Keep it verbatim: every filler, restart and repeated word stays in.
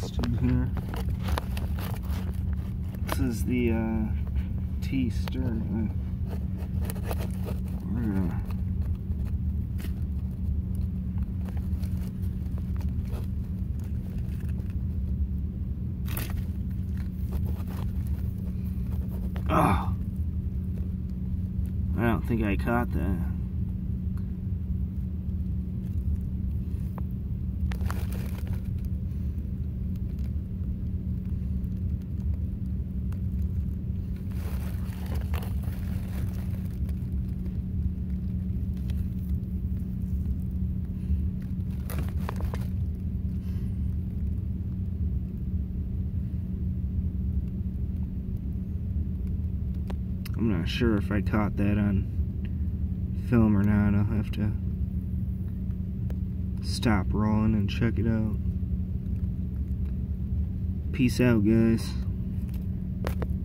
last in here. This is the uh, T. stirmi. We're gonna Oh, I don't think I caught that. I'm not sure if I caught that on film or not. I'll have to stop rolling and check it out. Peace out, guys.